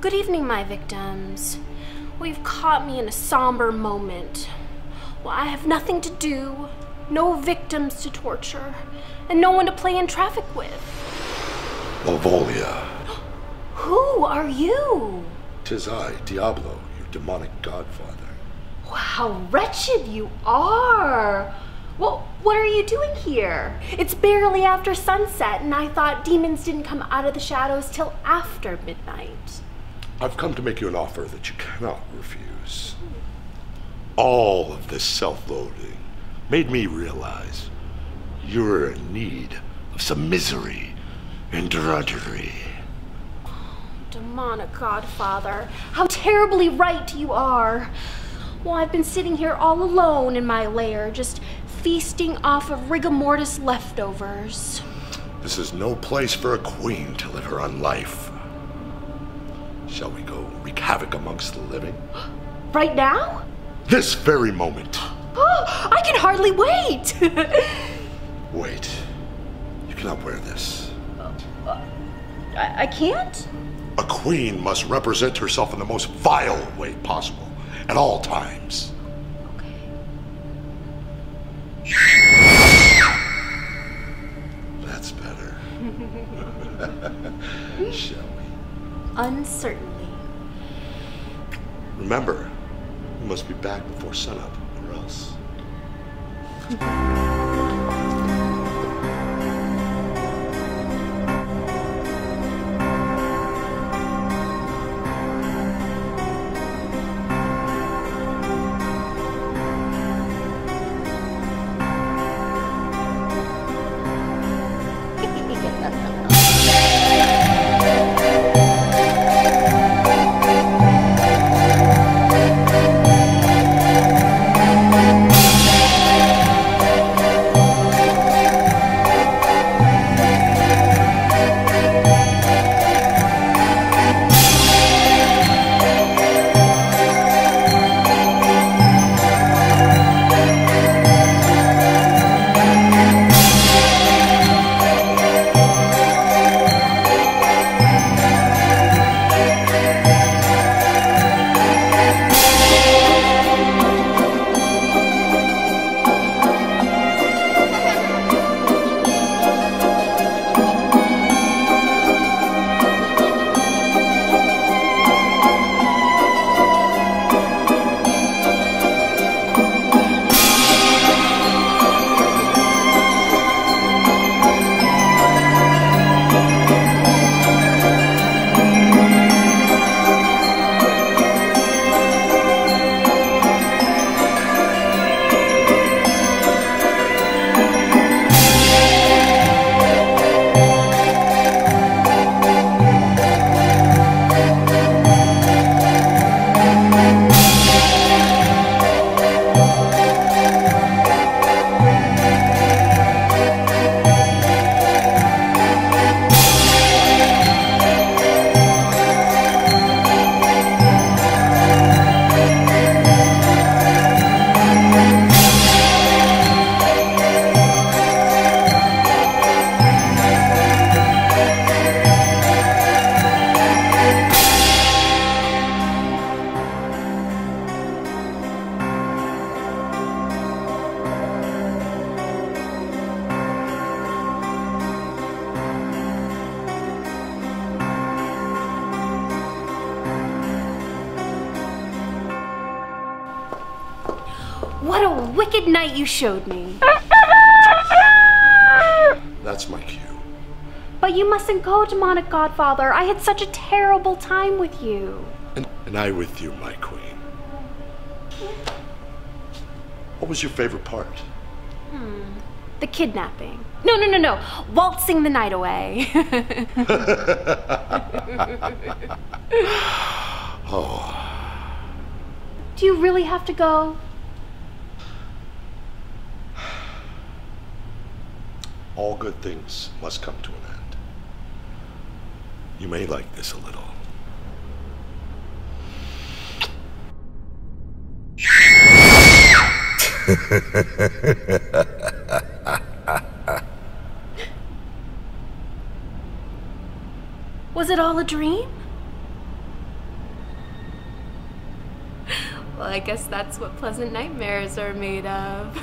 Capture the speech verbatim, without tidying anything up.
Good evening, my victims. Well, you've caught me in a somber moment. Well, I have nothing to do, no victims to torture, and no one to play in traffic with. Malvolia. Who are you? Tis I, Diablo, your demonic godfather. Wow, how wretched you are! Well, what are you doing here? It's barely after sunset, and I thought demons didn't come out of the shadows till after midnight. I've come to make you an offer that you cannot refuse. Hmm. All of this self-loathing made me realize you're in need of some misery and drudgery. Oh, demonic godfather, how terribly right you are. Well, I've been sitting here all alone in my lair, just feasting off of rigor mortis leftovers. This is no place for a queen to live her own life. Shall we go wreak havoc amongst the living? Right now? This very moment. Oh, I can hardly wait. Wait. You cannot wear this. Uh, uh, I, I can't? A queen must represent herself in the most vile way possible at all times. That's better. Shall we? Uncertainly. Remember, we must be back before sunup, or else. What a wicked night you showed me. That's my cue. But you mustn't go, demonic godfather. I had such a terrible time with you. And, and I with you, my queen. What was your favorite part? Hmm. The kidnapping. No, no, no, no. Waltzing the night away. Oh. Do you really have to go? All good things must come to an end. You may like this a little. Was it all a dream? I guess that's what pleasant nightmares are made of.